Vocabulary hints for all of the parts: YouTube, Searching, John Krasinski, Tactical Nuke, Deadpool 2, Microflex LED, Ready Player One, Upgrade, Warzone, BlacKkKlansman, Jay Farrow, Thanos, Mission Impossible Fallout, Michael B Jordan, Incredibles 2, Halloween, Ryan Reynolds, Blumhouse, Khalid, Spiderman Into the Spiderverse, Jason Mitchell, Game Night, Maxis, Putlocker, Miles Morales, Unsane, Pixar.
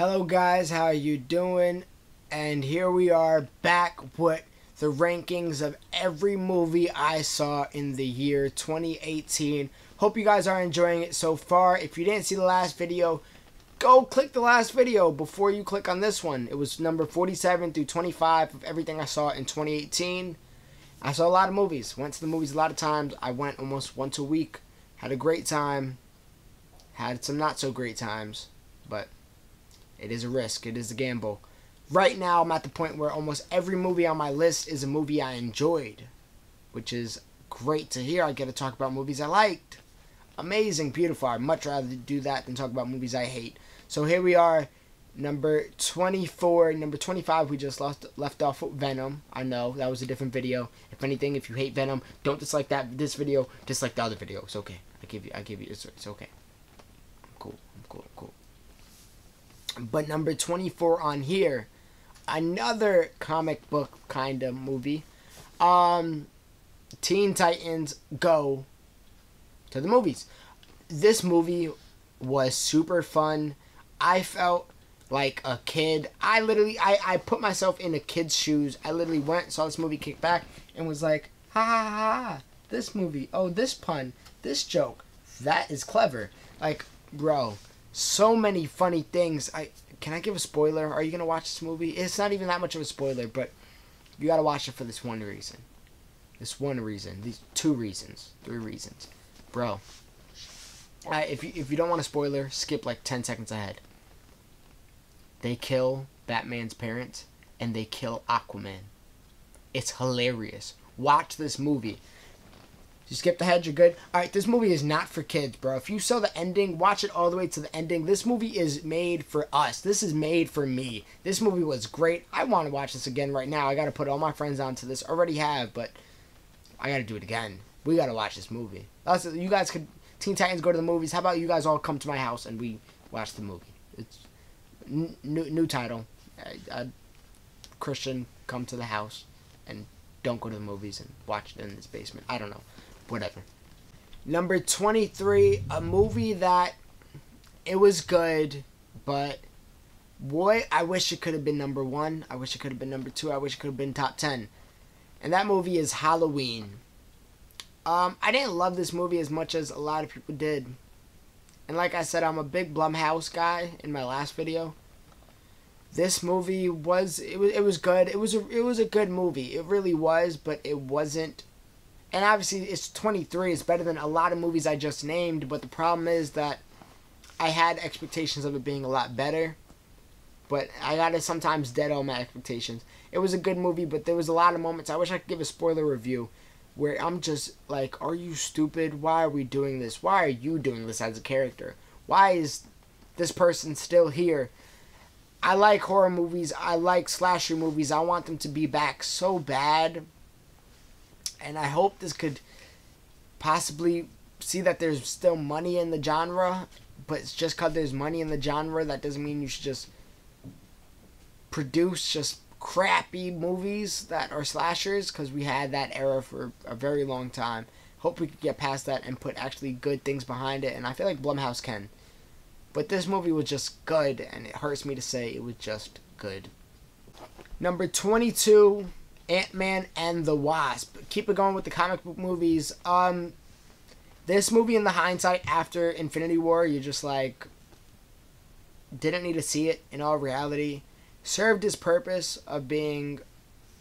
Hello guys, how are you doing? And here we are back with the rankings of every movie I saw in the year 2018. Hope you guys are enjoying it so far. If you didn't see the last video, go click the last video before you click on this one. It was number 47 through 25 of everything I saw in 2018. I saw a lot of movies. Went to the movies a lot of times. I went almost once a week. Had a great time. Had some not so great times, but it is a risk. It is a gamble. Right now, I'm at the point where almost every movie on my list is a movie I enjoyed, which is great to hear. I get to talk about movies I liked. Amazing, beautiful. I'd much rather do that than talk about movies I hate. So here we are, number 24. Number 25, we just left off with Venom. I know, that was a different video. If anything, if you hate Venom, don't dislike this video. Dislike the other video. It's okay. I give you, it's okay. I'm cool, I'm cool, I'm cool. But number 24 on here, another comic book kind of movie, Teen Titans Go to the Movies. This movie was super fun. I felt like a kid. I put myself in a kid's shoes. I literally went, saw this movie, kicked back, and was like, ha ha ha ha, this movie, oh, this pun, this joke, that is clever. Like, bro, so many funny things. Can I give a spoiler? Are you gonna watch this movie? It's not even that much of a spoiler, but you gotta watch it for this one reason. This one reason. These two reasons. Three reasons. Bro. If you don't want a spoiler, skip like 10 seconds ahead. They kill Batman's parents and they kill Aquaman. It's hilarious. Watch this movie. You skipped ahead, you're good. Alright, this movie is not for kids, bro. If you saw the ending, watch it all the way to the ending. This movie is made for us. This is made for me. This movie was great. I want to watch this again right now. I got to put all my friends onto this. Already have, but I got to do it again. We got to watch this movie. Also, you guys could, Teen Titans Go to the Movies. How about you guys all come to my house and we watch the movie? It's new title. Christian, come to the house and don't go to the movies and watch it in this basement. I don't know. Whatever. Number 23, a movie that it was good, but boy, I wish it could have been number 1. I wish it could have been number 2. I wish it could have been top 10. And that movie is Halloween. I didn't love this movie as much as a lot of people did. And like I said, I'm a big Blumhouse guy in my last video. This movie was good. It was a good movie. It really was, but it wasn't. And obviously, it's 23. It's better than a lot of movies I just named. But the problem is that I had expectations of it being a lot better. But I gotta sometimes dead all my expectations. It was a good movie, but there was a lot of moments. I wish I could give a spoiler review where I'm just like, are you stupid? Why are we doing this? Why are you doing this as a character? Why is this person still here? I like horror movies. I like slasher movies. I want them to be back so bad. And I hope this could possibly see that there's still money in the genre. But it's just because there's money in the genre, that doesn't mean you should just produce just crappy movies that are slashers. Because we had that era for a very long time. Hope we could get past that and put actually good things behind it. And I feel like Blumhouse can. But this movie was just good. And it hurts me to say it was just good. Number 22... Ant Man and the Wasp. Keep it going with the comic book movies. This movie, in the hindsight after Infinity War, you're just like, didn't need to see it. In all reality, served its purpose of being,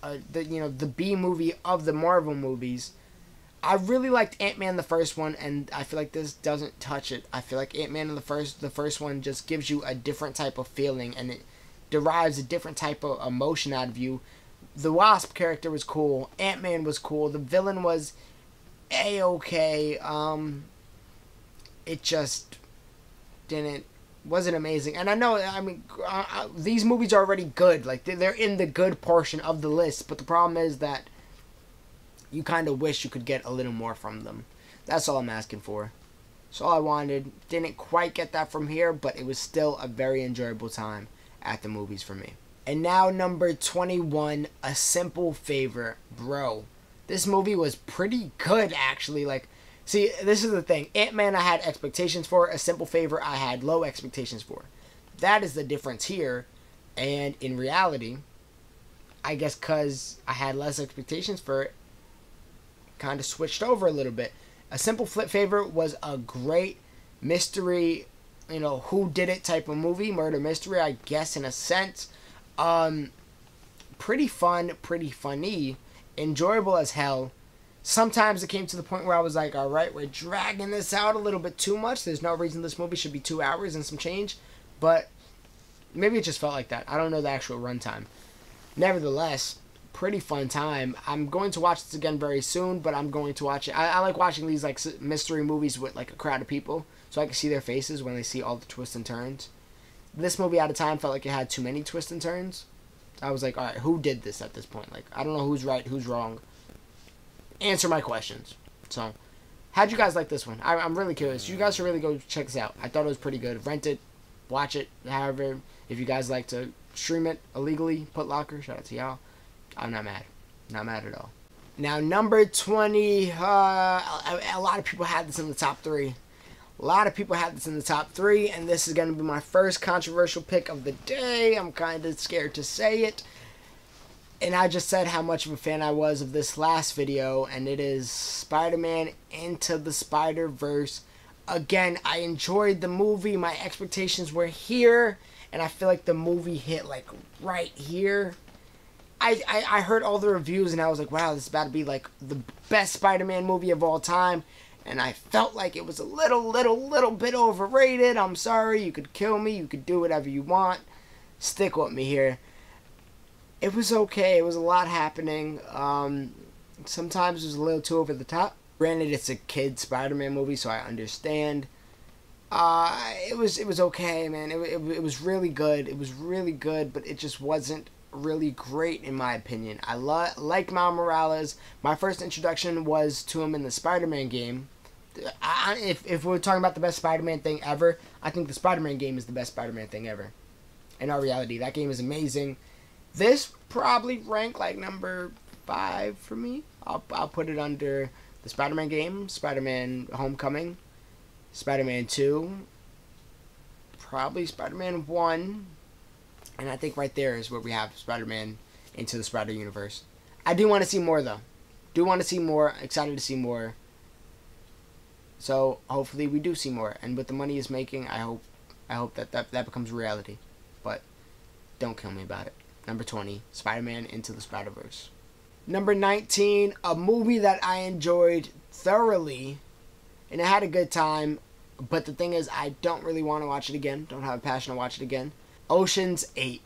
the B movie of the Marvel movies. I really liked Ant Man the first one, and I feel like this doesn't touch it. I feel like Ant Man the first one just gives you a different type of feeling, and it derives a different type of emotion out of you. The Wasp character was cool. Ant-Man was cool. The villain was a-okay. It just wasn't amazing. And I know, I mean, these movies are already good. Like, they're in the good portion of the list. But the problem is that you kind of wish you could get a little more from them. That's all I'm asking for. That's all I wanted. Didn't quite get that from here, but it was still a very enjoyable time at the movies for me. And now number 21, A Simple Favor. Bro, this movie was pretty good, actually. Like, see, this is the thing. Ant-Man I had expectations for. A Simple Favor I had low expectations for. That is the difference here. And in reality, I guess because I had less expectations for it, kind of switched over a little bit. A Simple Flip Favorite was a great mystery, you know, who did it type of movie, murder mystery, I guess, in a sense. Pretty fun, pretty funny, enjoyable as hell. Sometimes it came to the point where I was like, alright, we're dragging this out a little bit too much. There's no reason this movie should be 2 hours and some change, but maybe it just felt like that. I don't know the actual runtime. Nevertheless, pretty fun time. I'm going to watch this again very soon, but I'm going to watch it. I like watching these like mystery movies with like a crowd of people, so I can see their faces when they see all the twists and turns. This movie at a time felt like it had too many twists and turns. I was like, alright, who did this at this point? Like, I don't know who's right, who's wrong. Answer my questions. So, how'd you guys like this one? I'm really curious. You guys should really go check this out. I thought it was pretty good. Rent it, watch it, however. If you guys like to stream it illegally, Putlocker, shout out to y'all. I'm not mad. Not mad at all. Now, number 20, a lot of people had this in the top three. A lot of people had this in the top three, and this is going to be my first controversial pick of the day. I'm kind of scared to say it. And I just said how much of a fan I was of this last video, and it is Spider-Man Into the Spider-Verse. Again, I enjoyed the movie. My expectations were here, and I feel like the movie hit, like, right here. I heard all the reviews, and I was like, wow, this is about to be, like, the best Spider-Man movie of all time. And I felt like it was a little bit overrated. I'm sorry, you could kill me, you could do whatever you want. Stick with me here. It was okay, it was a lot happening. Sometimes it was a little too over the top. Granted, it's a kid Spider-Man movie, so I understand. It was okay, man. It was really good. It was really good, but it just wasn't really great in my opinion. I like Miles Morales. My first introduction was to him in the Spider-Man game. If we're talking about the best Spider-Man thing ever, I think the Spider-Man game is the best Spider-Man thing ever. In our reality, that game is amazing. This probably ranked like number 5 for me. I'll put it under the Spider-Man game, Spider-Man Homecoming, Spider-Man 2, probably Spider-Man 1, and I think right there is where we have Spider-Man Into the Spider-Universe. I do want to see more, though. Do want to see more. Excited to see more. So, hopefully we do see more. And with the money it's making, I hope that becomes reality. But don't kill me about it. Number 20, Spider-Man Into the Spider-Verse. Number 19, a movie that I enjoyed thoroughly. And I had a good time. But the thing is, I don't really want to watch it again. Don't have a passion to watch it again. Oceans 8.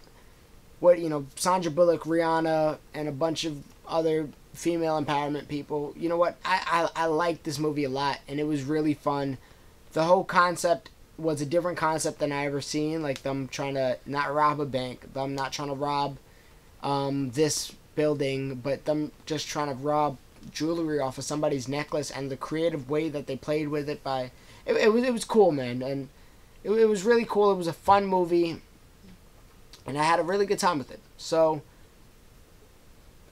What, you know, Sandra Bullock, Rihanna, and a bunch of other female empowerment people. You know what? I liked this movie a lot, and it was really fun. The whole concept was a different concept than I ever seen. Like, them trying to not rob a bank. Them not trying to rob this building, but them just trying to rob jewelry off of somebody's necklace, and the creative way that they played with it by... It was cool, man. And it was really cool. It was a fun movie. And I had a really good time with it. So,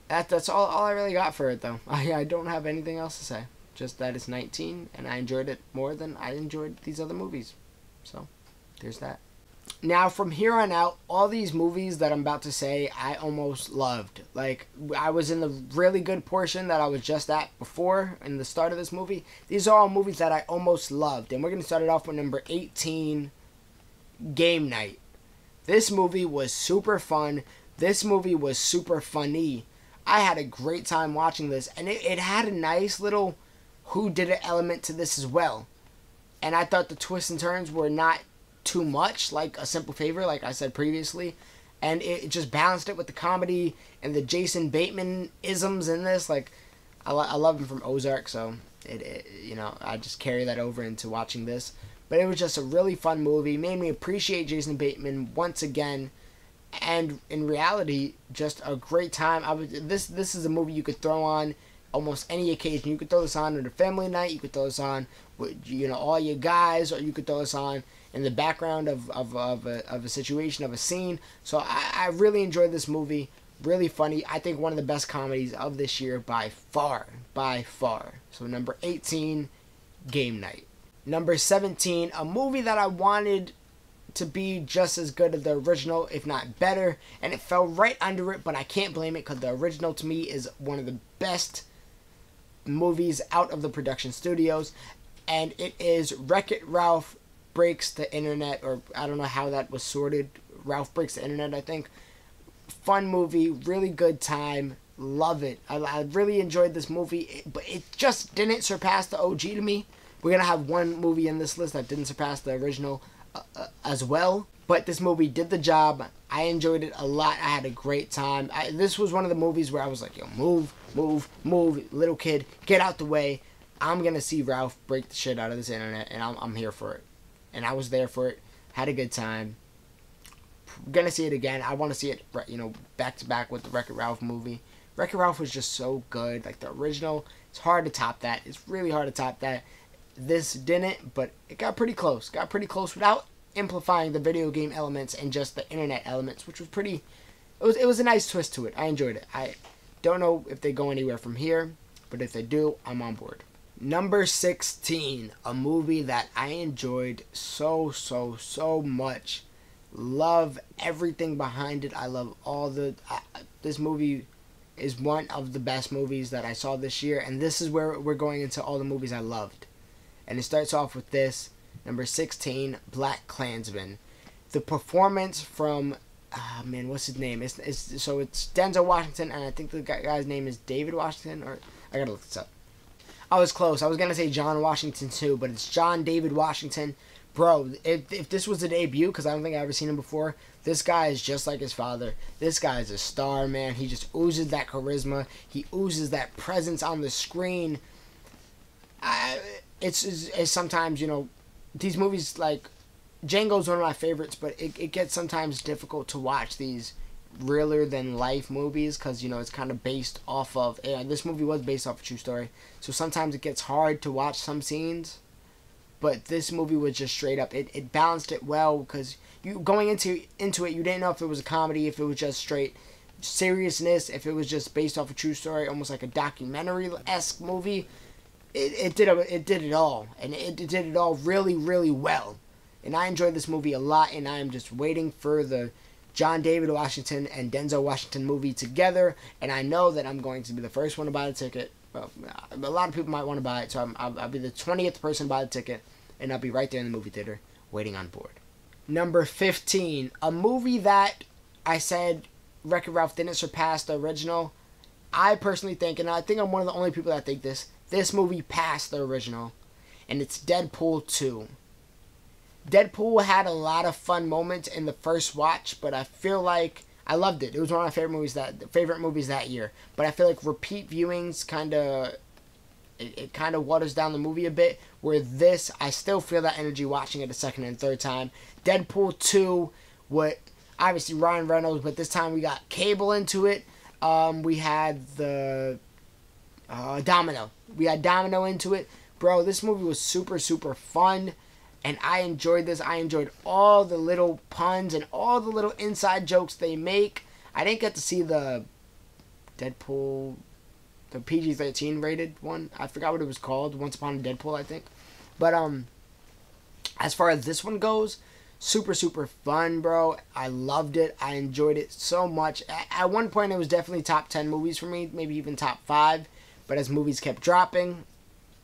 that's all I really got for it, though. I don't have anything else to say. Just that it's 19, and I enjoyed it more than I enjoyed these other movies. So, there's that. Now, from here on out, all these movies that I'm about to say, I almost loved. Like, I was in the really good portion that I was just at before, in the start of this movie. These are all movies that I almost loved. And we're going to start it off with number 18, Game Night. This movie was super fun. This movie was super funny. I had a great time watching this. And it had a nice little who did it element to this as well. And I thought the twists and turns were not too much, like A Simple Favor, like I said previously. And it just balanced it with the comedy and the Jason Bateman-isms in this. Like, I love him from Ozark, so, you know, I just carry that over into watching this. But it was just a really fun movie. Made me appreciate Jason Bateman once again. And in reality, just a great time. This is a movie you could throw on almost any occasion. You could throw this on at a family night. You could throw this on with, you know, all your guys. Or you could throw this on in the background of a situation, of a scene. So I really enjoyed this movie. Really funny. I think one of the best comedies of this year by far. By far. So number 18, Game Night. Number 17, a movie that I wanted to be just as good as the original, if not better, and it fell right under it, but I can't blame it because the original to me is one of the best movies out of the production studios, and it is Wreck-It Ralph Breaks the Internet, or I don't know how that was sorted, Ralph Breaks the Internet, I think. Fun movie, really good time, love it. I really enjoyed this movie, but it just didn't surpass the OG to me. We're going to have one movie in this list that didn't surpass the original as well, but this movie did the job. I enjoyed it a lot. I had a great time. This was one of the movies where I was like, yo, move, little kid, get out the way. I'm going to see Ralph break the shit out of this internet, and I'm here for it. And I was there for it, had a good time. Gonna see it again. I want to see it, you know, back to back with the Wreck-It Ralph movie. Wreck-It Ralph was just so good. Like the original, it's hard to top that. It's really hard to top that. This didn't, but it got pretty close. Got pretty close without amplifying the video game elements and just the internet elements, which was pretty. It was a nice twist to it. I enjoyed it. I don't know if they go anywhere from here, but if they do, I'm on board. Number 16, a movie that I enjoyed so much. Love everything behind it. I love all the... this movie is one of the best movies that I saw this year, and this is where we're going into all the movies I loved. And it starts off with this, number 16, BlacKkKlansman. The performance from... Ah, man, what's his name? It's Denzel Washington, and I think the guy's name is David Washington, or... I gotta look this up. I was close. I was going to say John Washington too, but it's John David Washington. Bro, if this was a debut, because I don't think I've ever seen him before, this guy is just like his father. This guy is a star, man. He just oozes that charisma. He oozes that presence on the screen. It's sometimes, you know, these movies, like, Django's one of my favorites, but it gets sometimes difficult to watch these realer than life movies, because, you know, it's kind of based off of, and this movie was based off a true story, so sometimes it gets hard to watch some scenes, but this movie was just straight up, it balanced it well, because you going into it, you didn't know if it was a comedy, if it was just straight seriousness, if it was just based off a true story, almost like a documentary-esque movie. It did it all, and it did it all really well, and I enjoyed this movie a lot, and I am just waiting for the John David Washington and Denzel Washington movie together, and I know that I'm going to be the first one to buy the ticket. Well, a lot of people might want to buy it, so I'll be the 20th person to buy the ticket, and I'll be right there in the movie theater waiting on board. Number 15, a movie that I said Wreck-It Ralph didn't surpass the original. I personally think, and I think I'm one of the only people that think this movie passed the original, and it's Deadpool 2. Deadpool had a lot of fun moments in the first watch, but I feel like I loved it. It was one of my favorite movies that year. But I feel like repeat viewings kind of waters down the movie a bit. Where this, I still feel that energy watching it a second and third time. Deadpool 2, what obviously Ryan Reynolds, but this time we got Cable into it. We had the Domino. We had Domino into it, bro. This movie was super fun. And I enjoyed this. I enjoyed all the little puns and all the little inside jokes they make. I didn't get to see the Deadpool, the PG-13 rated one. I forgot what it was called. Once Upon a Deadpool, I think. But as far as this one goes, super fun, bro. I loved it. I enjoyed it so much. At one point, it was definitely top 10 movies for me, maybe even top 5. But as movies kept dropping,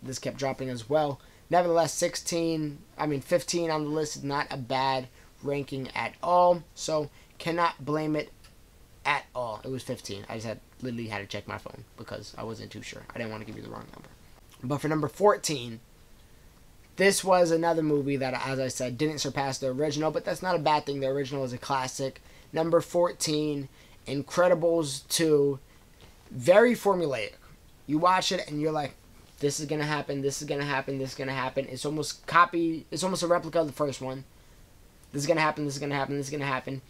this kept dropping as well. Nevertheless, 15 on the list is not a bad ranking at all. So, cannot blame it at all. It was 15. I just literally had to check my phone because I wasn't too sure. I didn't want to give you the wrong number. But for number 14, this was another movie that, as I said, didn't surpass the original. But that's not a bad thing. The original is a classic. Number 14, Incredibles 2. Very formulaic. You watch it and you're like, this is going to happen, this is going to happen, this is going to happen. It's almost it's almost a replica of the first one. This is going to happen, this is going to happen, this is going to happen.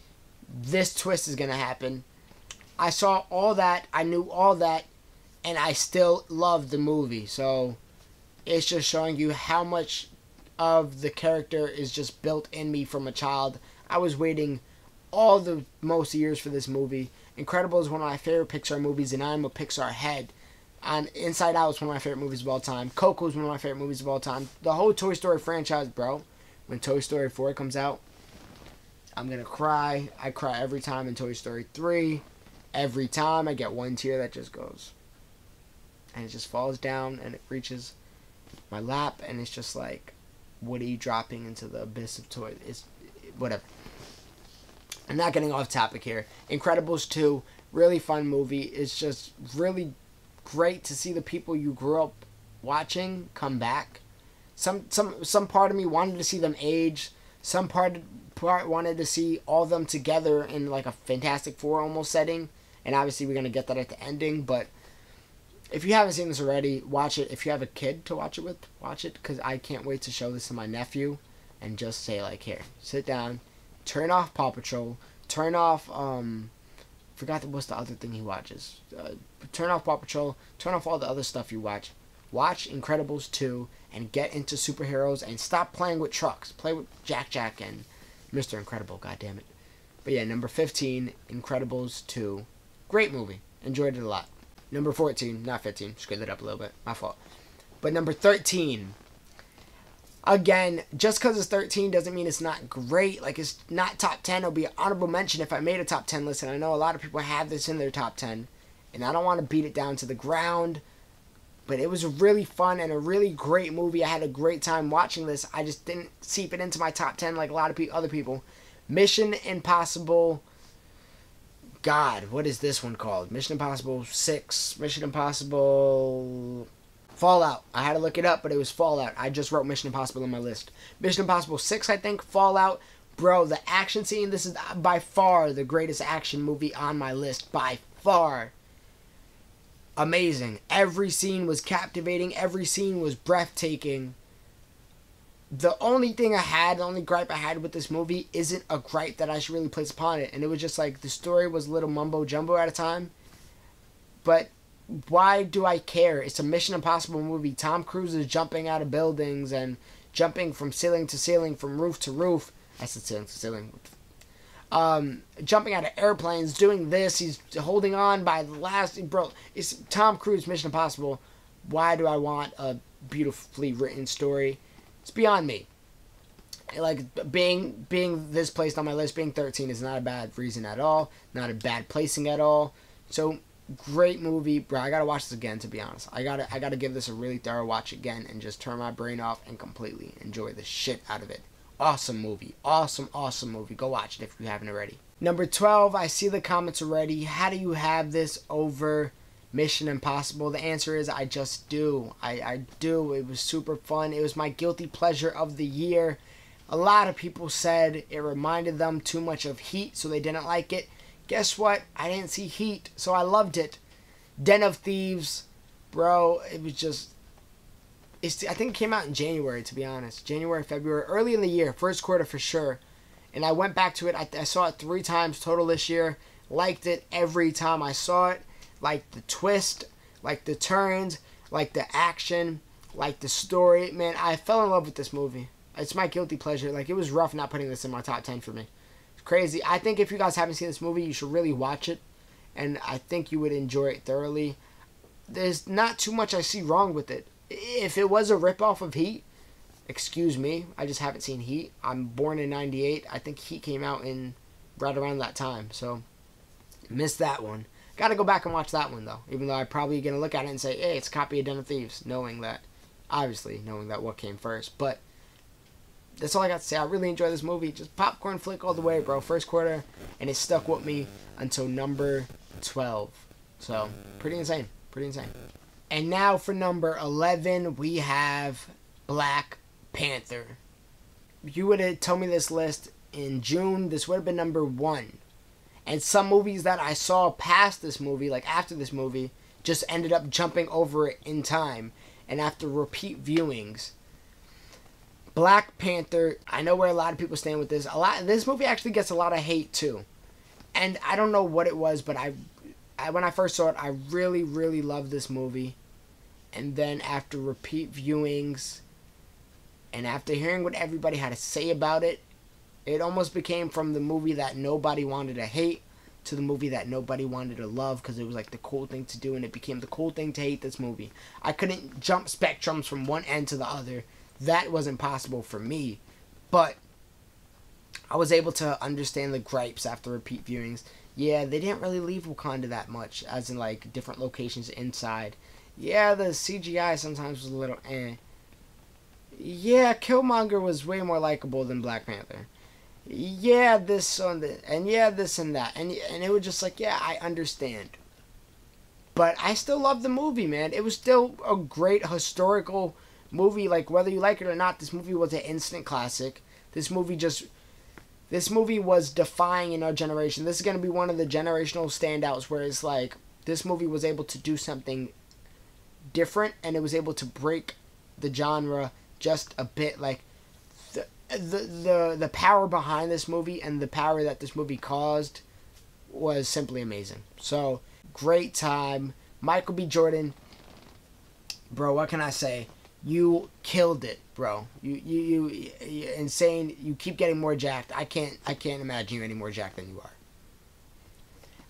This twist is going to happen. I saw all that, I knew all that, and I still loved the movie. So, it's just showing you how much of the character is just built in me from a child. I was waiting all the most years for this movie. Incredibles is one of my favorite Pixar movies, and I'm a Pixar head. On Inside Out is one of my favorite movies of all time. Coco is one of my favorite movies of all time. The whole Toy Story franchise, bro. When Toy Story 4 comes out, I'm gonna cry. I cry every time in Toy Story 3. Every time I get one tear that just goes, and it just falls down and it reaches my lap, and it's just like Woody dropping into the abyss of toys. It's whatever. I'm not getting off topic here. Incredibles 2, really fun movie. It's just really great to see the people you grew up watching come back. Some part of me wanted to see them age. Some part wanted to see all of them together in like a Fantastic Four almost setting. And obviously we're going to get that at the ending. But if you haven't seen this already, watch it. If you have a kid to watch it with, watch it. Because I can't wait to show this to my nephew. And just say like, here, sit down. Turn off Paw Patrol. Turn off, forgot what's the other thing he watches. Turn off Paw Patrol. Turn off all the other stuff you watch. Watch Incredibles 2 and get into superheroes and stop playing with trucks. Play with Jack and Mr. Incredible, goddammit. But yeah, number 15, Incredibles 2. Great movie. Enjoyed it a lot. Number 14, not 15. Screwed it up a little bit. My fault. But number 13... Again, just because it's 13 doesn't mean it's not great. Like, it's not top 10. It'll be an honorable mention if I made a top 10 list. And I know a lot of people have this in their top 10. And I don't want to beat it down to the ground. But it was really fun and a really great movie. I had a great time watching this. I just didn't seep it into my top 10 like a lot of other people. Mission Impossible. God, what is this one called? Mission Impossible 6. Mission Impossible... Fallout. I had to look it up, but it was Fallout. I just wrote Mission Impossible on my list. Mission Impossible 6, I think. Fallout. Bro, the action scene. This is by far the greatest action movie on my list. By far. Amazing. Every scene was captivating. Every scene was breathtaking. The only thing I had, the only gripe I had with this movie isn't a gripe that I should really place upon it. And it was just like, the story was a little mumbo jumbo at a time. But... why do I care? It's a Mission Impossible movie. Tom Cruise is jumping out of buildings and jumping from ceiling to ceiling, from roof to roof. I said ceiling to ceiling. Jumping out of airplanes, doing this. He's holding on by the last... Bro, it's Tom Cruise, Mission Impossible. Why do I want a beautifully written story? It's beyond me. Like, being this placed on my list, being 13 is not a bad reason at all. Not a bad placing at all. So... great movie, bro. I gotta watch this again, to be honest. I gotta give this a really thorough watch again and just turn my brain off and completely enjoy the shit out of it. Awesome movie. Awesome movie. Go watch it if you haven't already. Number 12, I see the comments already. How do you have this over Mission Impossible? The answer is I just do. I do. It was super fun. It was my guilty pleasure of the year. A lot of people said it reminded them too much of Heat, so they didn't like it. Guess what? I didn't see Heat, so I loved it. Den of Thieves, bro, it was just... it's, I think it came out in January, to be honest. January, February, early in the year, first quarter for sure. And I went back to it. I saw it 3 times total this year. Liked it every time I saw it. Liked the twist, liked the turns, liked the action, liked the story. Man, I fell in love with this movie. It's my guilty pleasure. Like, it was rough not putting this in my top 10 for me. Crazy. I think if you guys haven't seen this movie, you should really watch it, and I think you would enjoy it thoroughly. There's not too much I see wrong with it. If it was a ripoff of Heat, excuse me, I just haven't seen Heat. I'm born in 98. I think Heat came out in right around that time, so missed that one. Gotta go back and watch that one, though, even though I'm probably gonna look at it and say, hey, it's a copy of Den of Thieves, knowing that, obviously, knowing that what came first, but that's all I got to say. I really enjoy this movie. Just popcorn flick all the way, bro. First quarter, and it stuck with me until number 12. So, pretty insane. Pretty insane. And now for number 11, we have Black Panther. You would have told me this list in June. This would have been number 1. And some movies that I saw past this movie, like after this movie, just ended up jumping over it in time. And after repeat viewings... Black Panther, I know where a lot of people stand with this. This movie actually gets a lot of hate too. And I don't know what it was, but I when I first saw it, I really, really loved this movie. And then after repeat viewings, and after hearing what everybody had to say about it, it almost became from the movie that nobody wanted to hate to the movie that nobody wanted to love because it was like the cool thing to do and it became the cool thing to hate this movie. I couldn't jump spectrums from one end to the other. That wasn't possible for me, but I was able to understand the gripes after repeat viewings. Yeah, they didn't really leave Wakanda that much, as in, like, different locations inside. Yeah, the CGI sometimes was a little eh. Yeah, Killmonger was way more likable than Black Panther. Yeah, this on the and yeah, this and that. And it was just like, yeah, I understand. But I still loved the movie, man. It was still a great historical movie. Like, whether you like it or not, this movie was an instant classic. This movie was defying in our generation. This is going to be one of the generational standouts where it's like, this movie was able to do something different, and it was able to break the genre just a bit. Like, the power behind this movie and the power that this movie caused was simply amazing. So, great time. Michael B. Jordan, bro, what can I say? You killed it, bro. You're insane. You keep getting more jacked. I can't imagine you any more jacked than you are.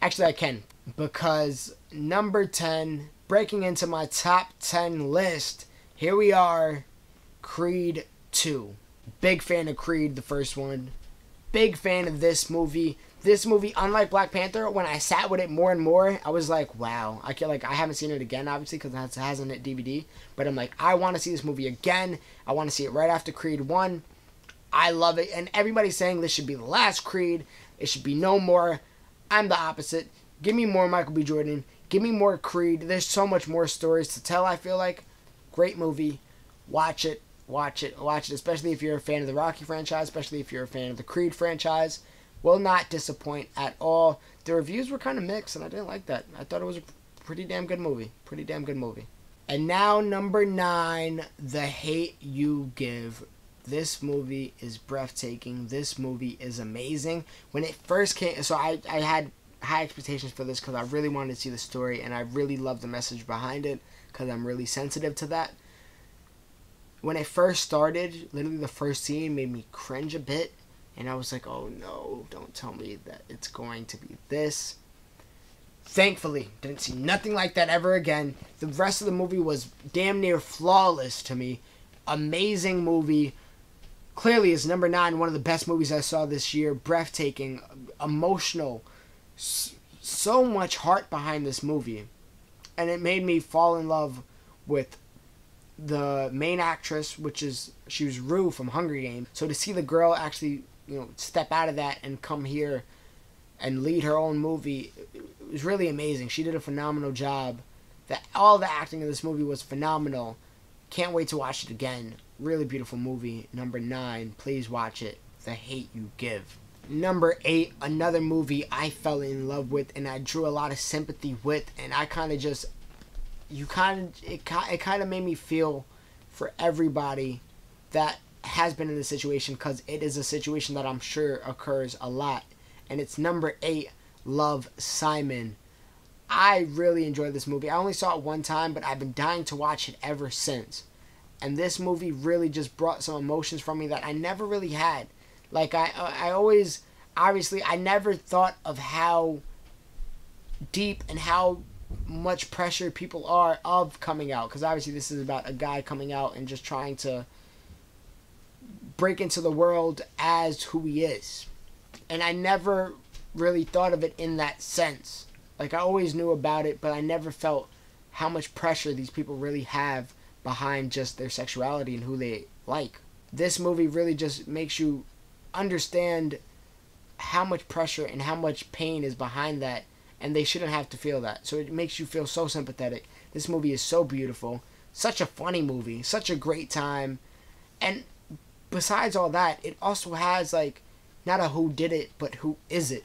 Actually, I can, because number 10, breaking into my top 10 list. Here we are, Creed 2. Big fan of Creed, the first one. Big fan of this movie. This movie, unlike Black Panther, when I sat with it more and more, I was like, wow. I haven't seen it again, obviously, because it hasn't hit DVD. But I'm like, I want to see this movie again. I want to see it right after Creed 1. I love it. And everybody's saying this should be the last Creed. It should be no more. I'm the opposite. Give me more Michael B. Jordan. Give me more Creed. There's so much more stories to tell, I feel like. Great movie. Watch it. Watch it. Watch it. Especially if you're a fan of the Rocky franchise. Especially if you're a fan of the Creed franchise. Will not disappoint at all. The reviews were kind of mixed, and I didn't like that. I thought it was a pretty damn good movie. Pretty damn good movie. And now, number 9, The Hate U Give. This movie is breathtaking. This movie is amazing. When it first came... So I had high expectations for this because I really wanted to see the story, and I really loved the message behind it because I'm really sensitive to that. When it first started, literally the first scene made me cringe a bit. And I was like, oh no, don't tell me that it's going to be this. Thankfully, didn't see nothing like that ever again. The rest of the movie was damn near flawless to me. Amazing movie. Clearly, it's number 9, one of the best movies I saw this year. Breathtaking, emotional. So much heart behind this movie. And it made me fall in love with the main actress, which is, she was Rue from Hunger Games. So to see the girl actually... step out of that and come here and lead her own movie. It was really amazing. She did a phenomenal job. All the acting in this movie was phenomenal. Can't wait to watch it again. Really beautiful movie. Number 9, please watch it. The Hate U Give. Number 8, another movie I fell in love with and I drew a lot of sympathy with, and I kind of just, it kind of made me feel for everybody that has been in this situation, because it is a situation that I'm sure occurs a lot. And it's number 8, Love, Simon. I really enjoyed this movie. I only saw it one time, but I've been dying to watch it ever since. And this movie really just brought some emotions from me that I never really had. Like, I always, obviously, I never thought of how deep and how much pressure people are of coming out. Because obviously this is about a guy coming out and just trying to break into the world as who he is. And I never really thought of it in that sense. Like, I always knew about it, but I never felt how much pressure these people really have behind just their sexuality and who they like. This movie really just makes you understand how much pressure and how much pain is behind that, and they shouldn't have to feel that. So it makes you feel so sympathetic. This movie is so beautiful. Such a funny movie. Such a great time. And besides all that, it also has, like, not a who did it, but who is it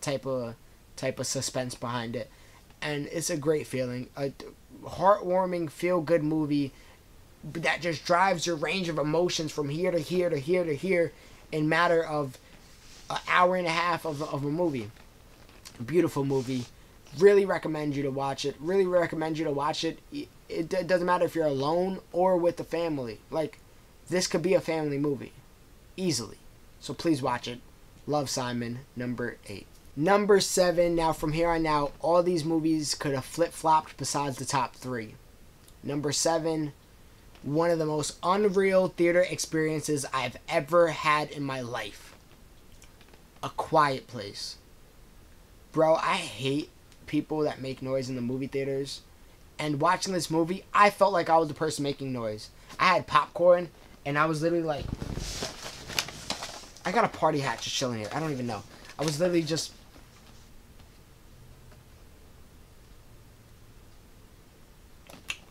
type of suspense behind it. And it's a great feeling. A heartwarming, feel-good movie that just drives your range of emotions from here to here to here to here in matter of an hour and a half of a movie. Beautiful movie. Really recommend you to watch it. Really recommend you to watch it. It doesn't matter if you're alone or with the family. Like, this could be a family movie, easily. So please watch it. Love, Simon, number 8. Number 7, now from here on out, all these movies could have flip-flopped besides the top 3. Number 7, one of the most unreal theater experiences I've ever had in my life. A Quiet Place. Bro, I hate people that make noise in the movie theaters. And watching this movie, I felt like I was the person making noise. I had popcorn, and I was literally like... I got a party hat just chilling here. I don't even know. I was literally just...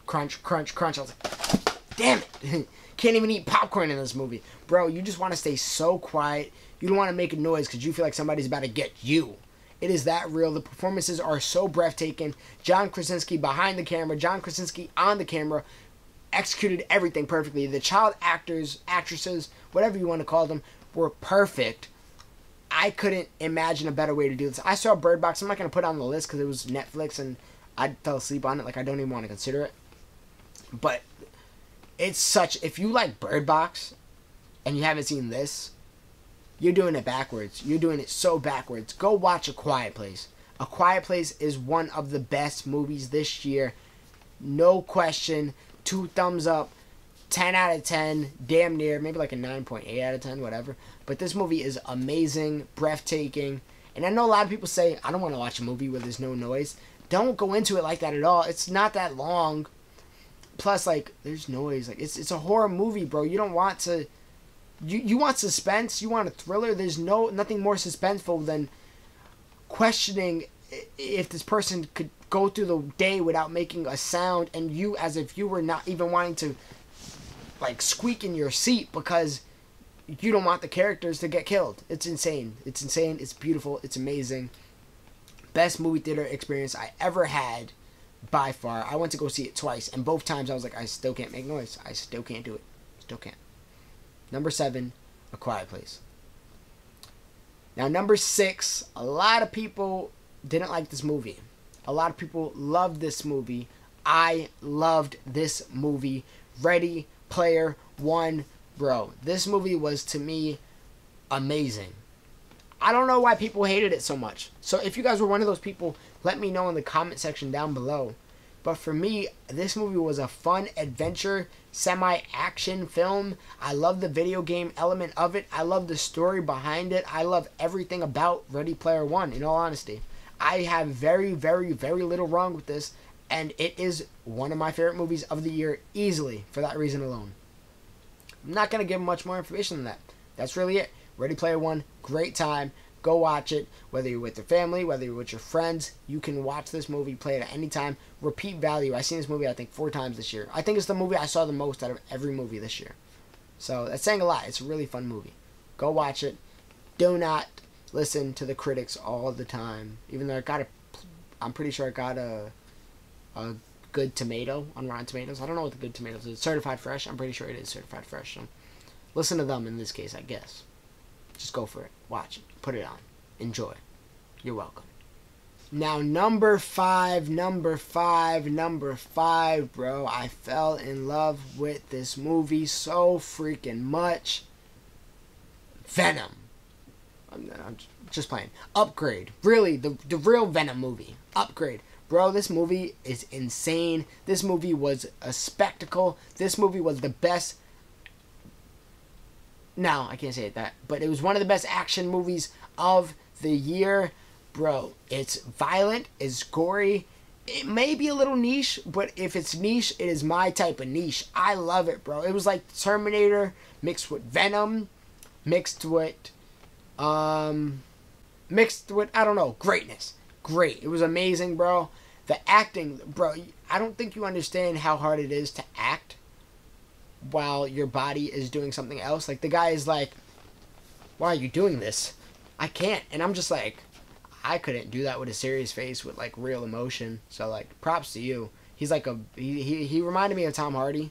crunch, crunch, crunch. I was like, damn it. Can't even eat popcorn in this movie. Bro, you just want to stay so quiet. You don't want to make a noise because you feel like somebody's about to get you. It is that real. The performances are so breathtaking. John Krasinski behind the camera, John Krasinski on the camera, executed everything perfectly. The child actors, actresses, whatever you want to call them, were perfect. I couldn't imagine a better way to do this. I saw Bird Box. I'm not going to put it on the list because it was Netflix and I fell asleep on it. Like, I don't even want to consider it. But it's such... If you like Bird Box and you haven't seen this... You're doing it backwards. You're doing it so backwards. Go watch A Quiet Place. A Quiet Place is one of the best movies this year. No question. 2 thumbs up. 10 out of 10. Damn near. Maybe like a 9.8 out of 10. Whatever. But this movie is amazing. Breathtaking. And I know a lot of people say, I don't want to watch a movie where there's no noise. Don't go into it like that at all. It's not that long. Plus, like, there's noise. Like, it's a horror movie, bro. You don't want to... You want suspense, you want a thriller. There's nothing more suspenseful than questioning if this person could go through the day without making a sound, and you as a viewer not even wanting to, like, squeak in your seat because you don't want the characters to get killed. It's insane. It's insane. It's beautiful. It's amazing. Best movie theater experience I ever had by far. I went to go see it twice, and both times I was like, I still can't make noise. I still can't do it. Still can't. Number 7, A Quiet Place. Now, number 6, a lot of people didn't like this movie. A lot of people loved this movie. I loved this movie. Ready Player One, bro. This movie was, to me, amazing. I don't know why people hated it so much. So if you guys were one of those people, let me know in the comment section down below. But for me, this movie was a fun adventure, semi-action film. I love the video game element of it. I love the story behind it. I love everything about Ready Player One, in all honesty. I have very, very, very little wrong with this, and it is one of my favorite movies of the year, easily, for that reason alone. I'm not going to give much more information than that. That's really it. Ready Player One, great time. Go watch it, whether you're with your family, whether you're with your friends. You can watch this movie, play it at any time. Repeat value. I've seen this movie, I think, 4 times this year. I think it's the movie I saw the most out of every movie this year. So that's saying a lot. It's a really fun movie. Go watch it. Do not listen to the critics all the time. Even though I'm pretty sure it got a good tomato on Rotten Tomatoes. I don't know what the good tomatoes is. Certified fresh. I'm pretty sure it is certified fresh. So listen to them in this case, I guess. Just go for it. Watch it. Put it on. Enjoy. You're welcome. Now, number 5, bro. I fell in love with this movie so freaking much. Venom. I'm just playing. Upgrade. Really, the real Venom movie. Upgrade. Bro, this movie is insane. This movie was a spectacle. This movie was the best... No, I can't say it that. But it was one of the best action movies of the year. Bro, it's violent, it's gory. It may be a little niche, but if it's niche, it is my type of niche. I love it, bro. It was like Terminator mixed with Venom, mixed with, I don't know, greatness. Great. It was amazing, bro. The acting, bro, I don't think you understand how hard it is to act while your body is doing something else. Like, the guy is like, why are you doing this? I can't. And I'm just like, I couldn't do that with a serious face with, like, real emotion. So, like, props to you. He's like a... He reminded me of Tom Hardy.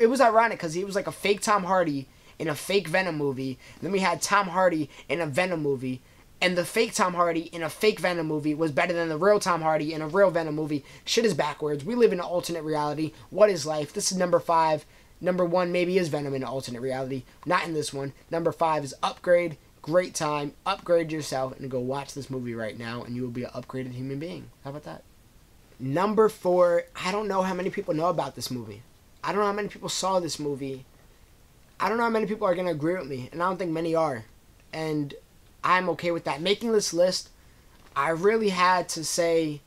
It was ironic because he was like a fake Tom Hardy in a fake Venom movie. And then we had Tom Hardy in a Venom movie. And the fake Tom Hardy in a fake Venom movie was better than the real Tom Hardy in a real Venom movie. Shit is backwards. We live in an alternate reality. What is life? This is number 5. Number 1 maybe is Venom in an alternate reality. Not in this one. Number 5 is Upgrade. Great time. Upgrade yourself and go watch this movie right now and you will be an upgraded human being. How about that? Number 4, I don't know how many people know about this movie. I don't know how many people saw this movie. I don't know how many people are going to agree with me, and I don't think many are. And I'm okay with that. Making this list, I really had to say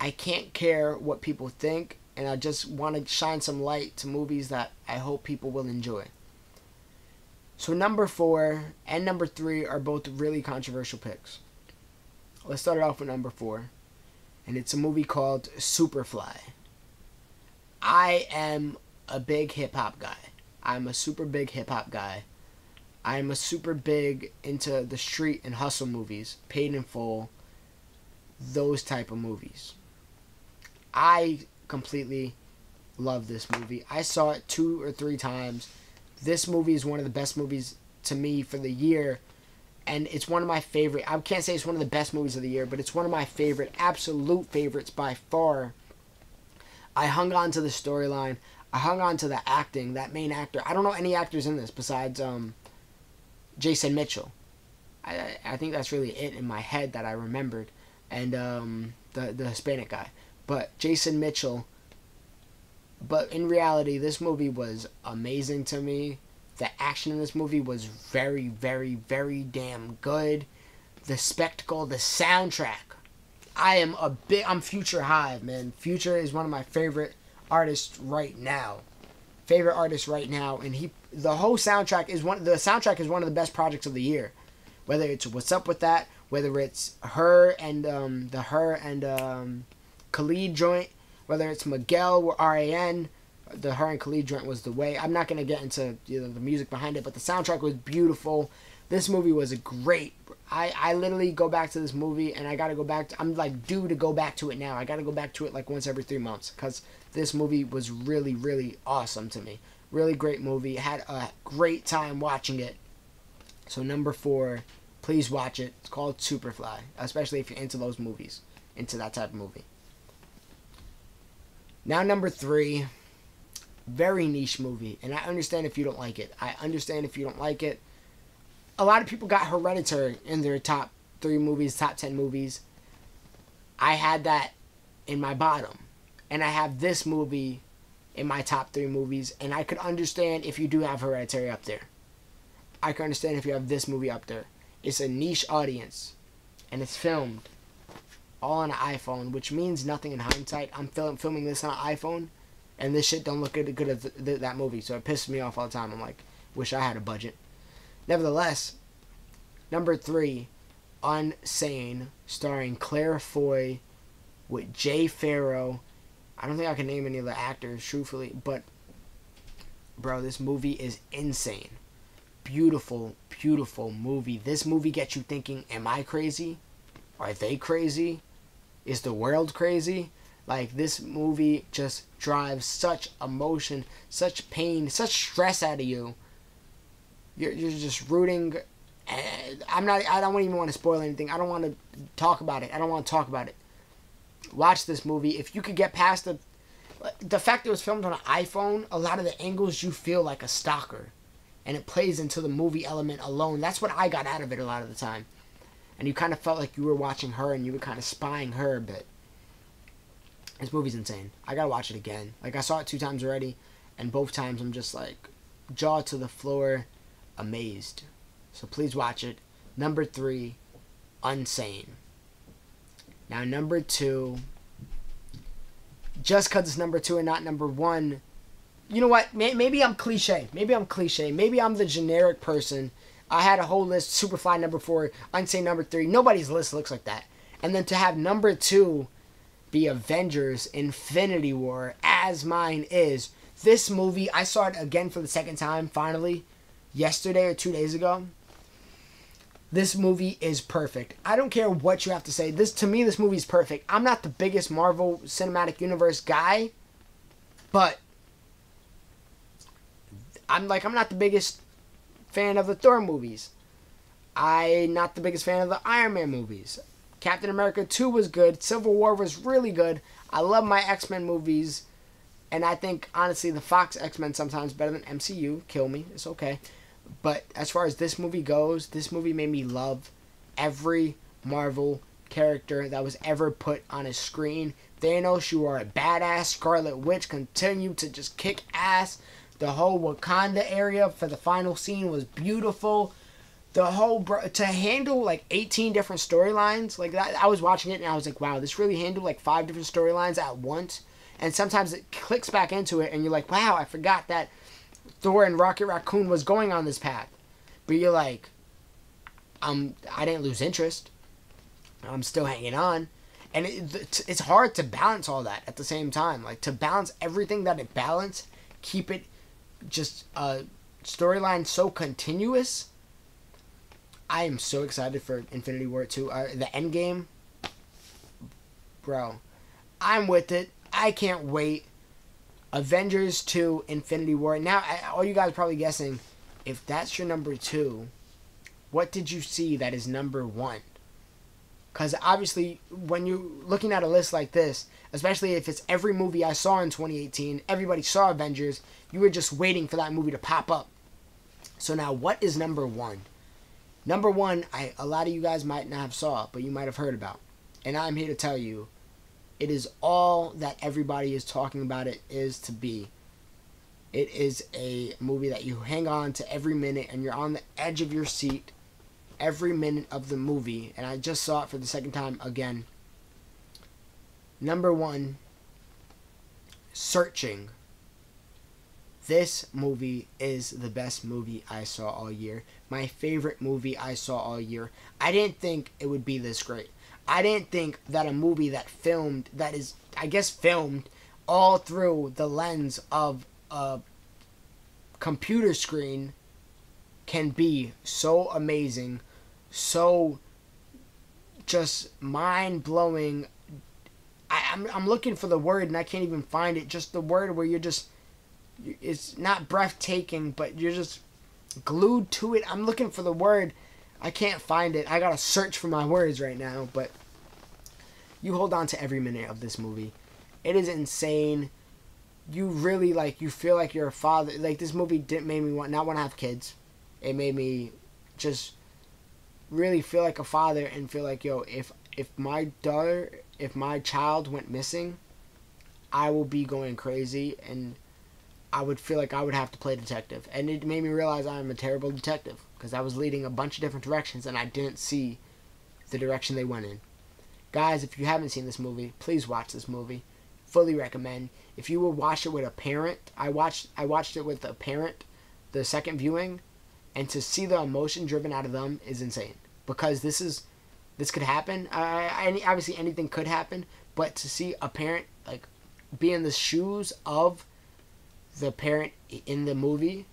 I can't care what people think, and I just want to shine some light to movies that I hope people will enjoy. So number 4 and number 3 are both really controversial picks. Let's start it off with number 4, and it's a movie called Superfly. I am a big hip-hop guy. I'm a super big hip-hop guy. I'm a super big into the street and hustle movies, Paid in Full, those type of movies. I completely love this movie. I saw it 2 or 3 times. This movie is one of the best movies to me for the year, and it's one of my favorite. I can't say it's one of the best movies of the year, but it's one of my favorite, absolute favorites by far. I hung on to the storyline. I hung on to the acting, that main actor. I don't know any actors in this besides Jason Mitchell. I think that's really it in my head that I remembered, and the Hispanic guy. But Jason Mitchell. But in reality, this movie was amazing to me. The action in this movie was very, very, very damn good. The spectacle, the soundtrack. I'm Future Hive, man. Future is one of my favorite artists right now. And the whole soundtrack is one. The soundtrack is one of the best projects of the year. Whether it's What's Up With That, whether it's her and Khalid joint, whether it's Miguel or R.A.N., the Her and Khalid joint was the way. I'm not going to get into the music behind it, but the soundtrack was beautiful. This movie was great. I literally go back to this movie, and I got to go back. I'm like due to go back to it now. I got to go back to it like once every 3 months, because this movie was really, really awesome to me. Really great movie. Had a great time watching it. So number 4, please watch it. It's called Superfly, especially if you're into those movies, into that type of movie. Now number 3, very niche movie, and I understand if you don't like it. A lot of people got Hereditary in their top 3 movies, top 10 movies. I had that in my bottom, and I have this movie in my top 3 movies, and I could understand if you do have Hereditary up there. I could understand if you have this movie up there. It's a niche audience, and it's filmed all on an iPhone, which means nothing in hindsight. I'm filming this on an iPhone, and this shit don't look good as that movie, so it pisses me off all the time. I'm like, wish I had a budget. Nevertheless, number 3, Unsane, starring Claire Foy with Jay Farrow. I don't think I can name any of the actors, truthfully, but, bro, this movie is insane. Beautiful, beautiful movie. This movie gets you thinking, am I crazy? Are they crazy? Is the world crazy? Like, this movie just drives such emotion, such pain, such stress out of you. You're just rooting. I don't even want to spoil anything. I don't want to talk about it. Watch this movie. If you could get past the fact that it was filmed on an iPhone, a lot of the angles you feel like a stalker. And it plays into the movie element alone. That's what I got out of it a lot of the time. And you kind of felt like you were watching her and you were kind of spying her a bit. This movie's insane. I gotta watch it again. Like, I saw it 2 times already, and both times I'm just like jaw to the floor, amazed. So please watch it. Number 3, Unsane. Now number 2, just because it's number 2 and not number 1, you know what? Maybe I'm cliche. Maybe I'm the generic person. I had a whole list, Superfly number 4, Unsane number 3. Nobody's list looks like that. And then to have number 2 be Avengers Infinity War, as mine is. This movie, I saw it again for the 2nd time, finally, yesterday or 2 days ago. This movie is perfect. I don't care what you have to say. To me, this movie is perfect. I'm not the biggest Marvel Cinematic Universe guy, but I'm not the biggest fan of the Thor movies. I'm not the biggest fan of the Iron Man movies. Captain America 2 was good. Civil War was really good. I love my X-Men movies. And I think, honestly, the Fox X-Men sometimes better than MCU. Kill me. It's okay. But as far as this movie goes, this movie made me love every Marvel character that was ever put on a screen. Thanos, you are a badass. Scarlet Witch continued to just kick ass. The whole Wakanda area for the final scene was beautiful. the whole to handle like 18 different storylines like that. I was watching it and I was like, wow, this really handled like 5 different storylines at once. And sometimes it clicks back into it and you're like, wow, I forgot that Thor and Rocket Raccoon was going on this path. But you're like, I didn't lose interest. I'm still hanging on. And it's hard to balance all that at the same time. Like, to balance everything that it balanced, keep it just a storyline so continuous. I am so excited for Infinity War 2. The end game. Bro, I'm with it. I can't wait. Avengers 2, Infinity War. Now, all you guys are probably guessing, if that's your number 2, what did you see that is number 1? Because obviously, when you're looking at a list like this, especially if it's every movie I saw in 2018, everybody saw Avengers, you were just waiting for that movie to pop up. So now, what is number 1? Number 1, a lot of you guys might not have saw, but you might have heard about. And I'm here to tell you, it is all that everybody is talking about it is to be. It is a movie that you hang on to every minute, and you're on the edge of your seat every minute of the movie. And I just saw it for the second time again. Number 1, Searching. This movie is the best movie I saw all year. My favorite movie I saw all year. I didn't think it would be this great. I didn't think that a movie that filmed, that is, I guess, filmed all through the lens of a computer screen can be so amazing, so just mind-blowing. I'm looking for the word and I can't even find it. Just the word where you're just, it's not breathtaking, but you're just glued to it. I'm looking for the word. I can't find it. I gotta search for my words right now, but you hold on to every minute of this movie. It is insane. You really, like, you feel like you're a father. Like, this movie made me not want to have kids. It made me just really feel like a father and feel like, yo, if my child went missing, I will be going crazy and I would feel like I would have to play detective. And it made me realize I'm a terrible detective, because I was leading a bunch of different directions and I didn't see the direction they went in. Guys, if you haven't seen this movie, please watch this movie. Fully recommend. If you will watch it with a parent, I watched it with a parent the second viewing, and to see the emotion driven out of them is insane, because this could happen. Obviously anything could happen, but to see a parent, like, be in the shoes of the parent in the movie,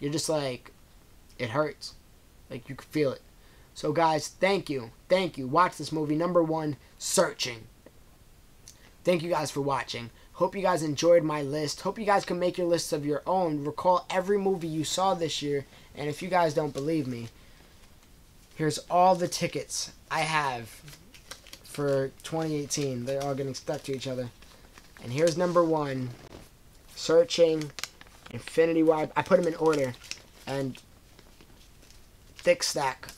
you're just like, it hurts. Like, you can feel it. So guys, thank you. Thank you. Watch this movie. Number 1, Searching. Thank you guys for watching. Hope you guys enjoyed my list. Hope you guys can make your lists of your own. Recall every movie you saw this year. And if you guys don't believe me, here's all the tickets I have for 2018. They're all getting stuck to each other. And here's number 1. Searching, Infinity War. I put them in order, and thick stack.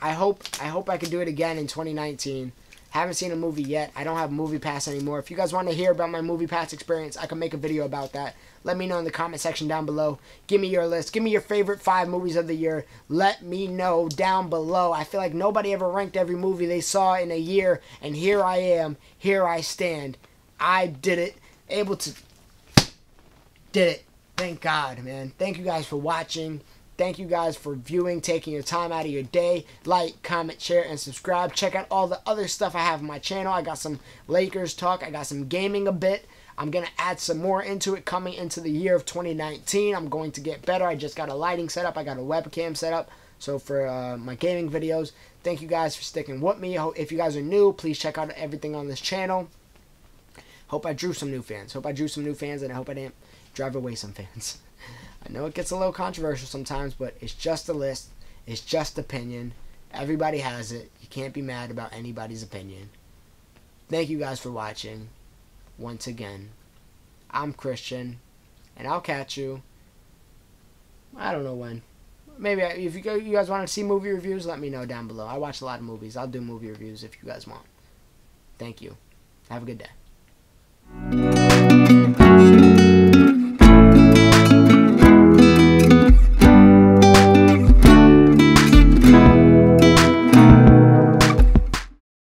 I hope I can do it again in 2019. Haven't seen a movie yet. I don't have Movie Pass anymore. If you guys want to hear about my Movie Pass experience, I can make a video about that. Let me know in the comment section down below. Give me your list. Give me your favorite 5 movies of the year. Let me know down below. I feel like nobody ever ranked every movie they saw in a year, and here I am. Here I stand. I did it. Able to did it. Thank God, man. Thank you guys for watching. Thank you guys for viewing, taking your time out of your day. Like, comment, share, and subscribe. Check out all the other stuff I have on my channel. I got some Lakers talk. I got some gaming a bit. I'm going to add some more into it coming into the year of 2019. I'm going to get better. I just got a lighting set up. I got a webcam set up. So for my gaming videos, thank you guys for sticking with me. If you guys are new, please check out everything on this channel. Hope I drew some new fans. Hope I drew some new fans, and I hope I didn't drive away some fans. I know it gets a little controversial sometimes, but it's just a list. It's just opinion. Everybody has it. You can't be mad about anybody's opinion. Thank you guys for watching. Once again, I'm Christian, and I'll catch you. I don't know when. Maybe if you guys want to see movie reviews, let me know down below. I watch a lot of movies. I'll do movie reviews if you guys want. Thank you. Have a good day.